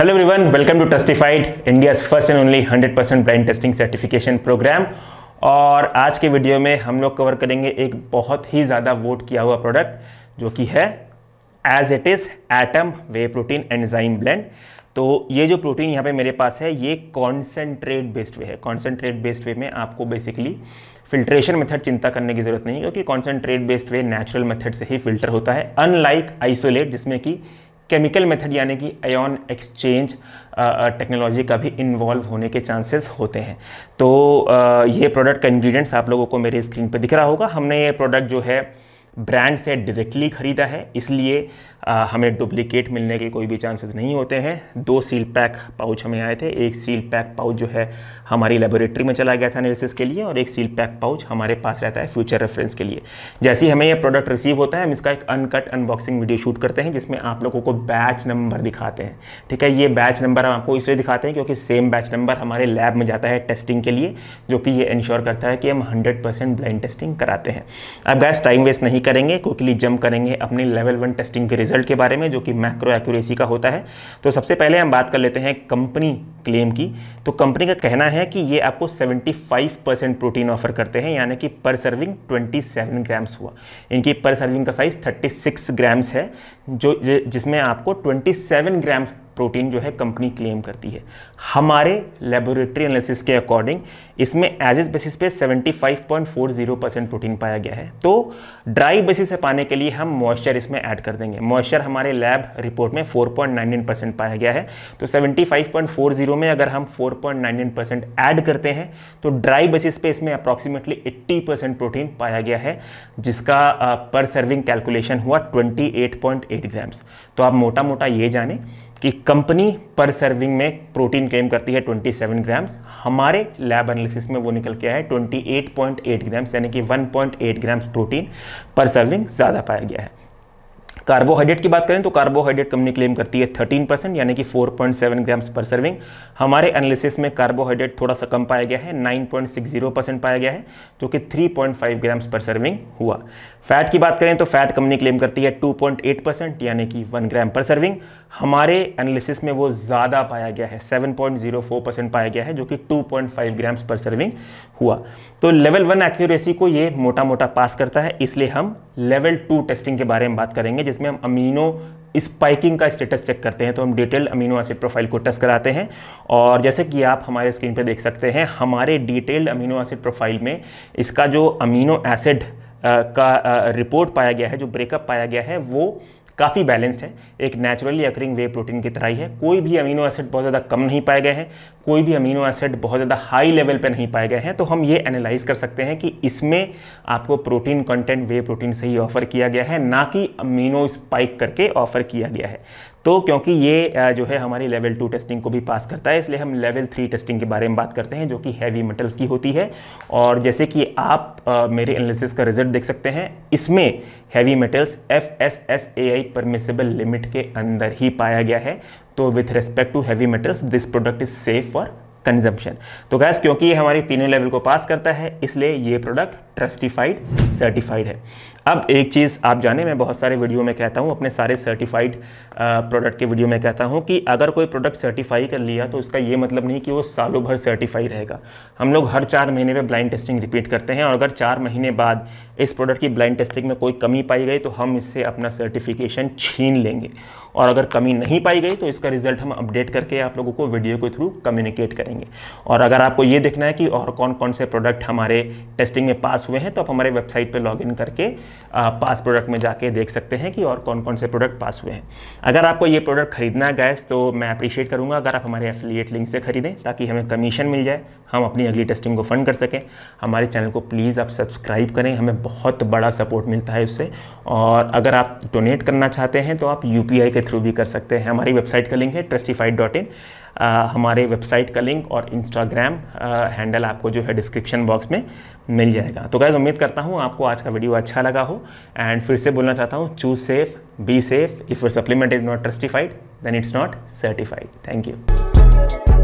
Hello everyone, welcome to Trustified, India's first and only 100% blind testing certification program. और आज के video में हम लोग कवर करेंगे एक बहुत ही ज़्यादा वोट किया हुआ प्रोडक्ट जो कि है As It Is Atom Whey Protein Enzyme Blend। तो ये जो प्रोटीन यहाँ पे मेरे पास है ये कॉन्सेंट्रेट बेस्ड वे है। कॉन्सेंट्रेट बेस्ड वे में आपको बेसिकली फिल्ट्रेशन मेथड चिंता करने की ज़रूरत नहीं है क्योंकि कॉन्सेंट्रेट बेस्ड वे नेचुरल मेथड से ही फिल्टर होता है, अनलाइक आइसोलेट जिसमें कि केमिकल मेथड यानी कि आयन एक्सचेंज टेक्नोलॉजी का भी इन्वॉल्व होने के चांसेस होते हैं। तो ये प्रोडक्ट का इंग्रेडिएंट्स आप लोगों को मेरे स्क्रीन पे दिख रहा होगा। हमने ये प्रोडक्ट जो है ब्रांड से डायरेक्टली ख़रीदा है, इसलिए हमें डुप्लीकेट मिलने के कोई भी चांसेस नहीं होते हैं। 2 सील पैक पाउच हमें आए थे, एक सील पैक पाउच जो है हमारी लेबोरेटरी में चला गया था एनालिसिस के लिए और एक सील पैक पाउच हमारे पास रहता है फ्यूचर रेफरेंस के लिए। जैसे ही हमें यह प्रोडक्ट रिसीव होता है हम इसका एक अनकट अनबॉक्सिंग वीडियो शूट करते हैं जिसमें आप लोगों को बैच नंबर दिखाते हैं। ठीक है, ये बैच नंबर हम आपको इसलिए दिखाते हैं क्योंकि सेम बैच नंबर हमारे लैब में जाता है टेस्टिंग के लिए, जो कि ये इंश्योर करता है कि हम 100% ब्लाइंड टेस्टिंग कराते हैं। अब गैस टाइम वेस्ट नहीं करेंगे, क्विकली जंप करेंगे अपने लेवल 1 टेस्टिंग के रिजल्ट के बारे में जो कि मैक्रो एक्यूरेसी का होता है। तो सबसे पहले हम बात कर लेते हैं कंपनी क्लेम की। तो कंपनी का कहना है कि ये आपको 75% प्रोटीन ऑफर करते हैं, यानी कि पर सर्विंग 27 ग्राम्स हुआ। इनकी पर सर्विंग का साइज 36 ग्राम्स है जो जिसमें आपको 27 ग्राम्स प्रोटीन जो है कंपनी क्लेम करती है। हमारे लेबोरेटरी एनालिसिस के अकॉर्डिंग इसमें एज इज बेसिस पे 75.40% प्रोटीन पाया गया है। तो ड्राई बेसिस से पाने के लिए हम मॉइस्चर इसमें ऐड कर देंगे। मॉइस्चर हमारे लैब रिपोर्ट में 4.99% पाया गया है, तो 75.40 में अगर हम 4.99% ऐड करते हैं तो ड्राई बेसिस पे इसमें अप्रॉक्सीमेटली 80% प्रोटीन पाया गया है, जिसका पर सर्विंग कैलकुलेशन हुआ 28.8 ग्राम्स। तो आप मोटा मोटा ये जाने कि कंपनी पर सर्विंग में प्रोटीन क्लेम करती है 27 ग्राम्स, हमारे लैब एनालिसिस में वो निकल के आया है 28.8 ग्राम्स, यानी कि 1.8 ग्राम्स प्रोटीन पर सर्विंग ज़्यादा पाया गया है। कार्बोहाइड्रेट की बात करें तो कार्बोहाइड्रेट कंपनी क्लेम करती है 13%, यानी कि 4.7 ग्राम्स पर सर्विंग। हमारे एनालिसिस में कार्बोहाइड्रेट थोड़ा सा कम पाया गया है, 9.60% पाया गया है, जो कि 3.5 ग्राम्स पर सर्विंग हुआ। फैट की बात करें तो फैट कंपनी क्लेम करती है 2.8%, यानी कि 1 ग्राम पर सर्विंग। हमारे एनालिसिस में वो ज़्यादा पाया गया है, 7.04% पाया गया है, जो कि 2.5 ग्राम्स पर सर्विंग हुआ। तो लेवल 1 एक्यूरेसी को ये मोटा मोटा पास करता है, इसलिए हम लेवल 2 टेस्टिंग के बारे में बात करेंगे जिसमें हम अमीनो स्पाइकिंग का स्टेटस चेक करते हैं। तो हम डिटेल्ड अमीनो एसिड प्रोफाइल को टेस्ट कराते हैं और जैसे कि आप हमारे स्क्रीन पर देख सकते हैं हमारे डिटेल्ड अमीनो एसिड प्रोफाइल में इसका जो अमीनो एसिड का रिपोर्ट पाया गया है, जो ब्रेकअप पाया गया है, वो काफ़ी बैलेंस्ड है। एक नेचुरली अकरिंग वे प्रोटीन की तरह ही है। कोई भी अमीनो एसिड बहुत ज़्यादा कम नहीं पाए गए हैं, कोई भी अमीनो एसिड बहुत ज़्यादा हाई लेवल पे नहीं पाए गए हैं। तो हम ये एनालाइज कर सकते हैं कि इसमें आपको प्रोटीन कंटेंट वे प्रोटीन से ही ऑफ़र किया गया है, ना कि अमीनो स्पाइक करके ऑफ़र किया गया है। तो क्योंकि ये जो है हमारी लेवल 2 टेस्टिंग को भी पास करता है, इसलिए हम लेवल 3 टेस्टिंग के बारे में बात करते हैं जो कि हैवी मेटल्स की होती है। और जैसे कि आप मेरे एनालिसिस का रिजल्ट देख सकते हैं, इसमें heavy metals FSSAI permissible limit के अंदर ही पाया गया है। तो with respect to heavy metals this product is safe for consumption. तो गैस क्योंकि ये हमारी तीनों लेवल को पास करता है इसलिए ये प्रोडक्ट ट्रस्टिफाइड सर्टिफाइड है। अब एक चीज़ आप जाने, मैं बहुत सारे वीडियो में कहता हूँ, अपने सारे सर्टिफाइड प्रोडक्ट के वीडियो में कहता हूँ कि अगर कोई प्रोडक्ट सर्टिफाई कर लिया तो उसका ये मतलब नहीं कि वो सालों भर सर्टिफाई रहेगा। हम लोग हर 4 महीने में ब्लाइंड टेस्टिंग रिपीट करते हैं और अगर 4 महीने बाद इस प्रोडक्ट की ब्लाइंड टेस्टिंग में कोई कमी पाई गई तो हम इससे अपना सर्टिफिकेशन छीन लेंगे, और अगर कमी नहीं पाई गई तो इसका रिजल्ट हम अपडेट करके आप लोगों को वीडियो के थ्रू कम्युनिकेट करेंगे। और अगर आपको ये देखना है कि और कौन कौन से प्रोडक्ट हमारे टेस्टिंग में पास हुए हैं तो आप हमारे वेबसाइट पर लॉग इन करके पास प्रोडक्ट में जाके देख सकते हैं कि और कौन कौन से प्रोडक्ट पास हुए हैं। अगर आपको ये प्रोडक्ट खरीदना है गैस तो मैं अप्रिशिएट करूँगा अगर आप हमारे एफिलिएट लिंक से खरीदें, ताकि हमें कमीशन मिल जाए, हम अपनी अगली टेस्टिंग को फंड कर सकें। हमारे चैनल को प्लीज़ आप सब्सक्राइब करें, हमें बहुत बड़ा सपोर्ट मिलता है उससे। और अगर आप डोनेट करना चाहते हैं तो आप UPI के थ्रू भी कर सकते हैं। हमारी वेबसाइट का लिंक है trustified.in, हमारे वेबसाइट का लिंक और इंस्टाग्राम हैंडल आपको जो है डिस्क्रिप्शन बॉक्स में मिल जाएगा। तो गाइस उम्मीद करता हूँ आपको आज का वीडियो अच्छा लगा हो। एंड फिर से बोलना चाहता हूँ, choose safe, be safe. If your supplement is not ट्रस्टिफाइड then it's not certified. Thank you.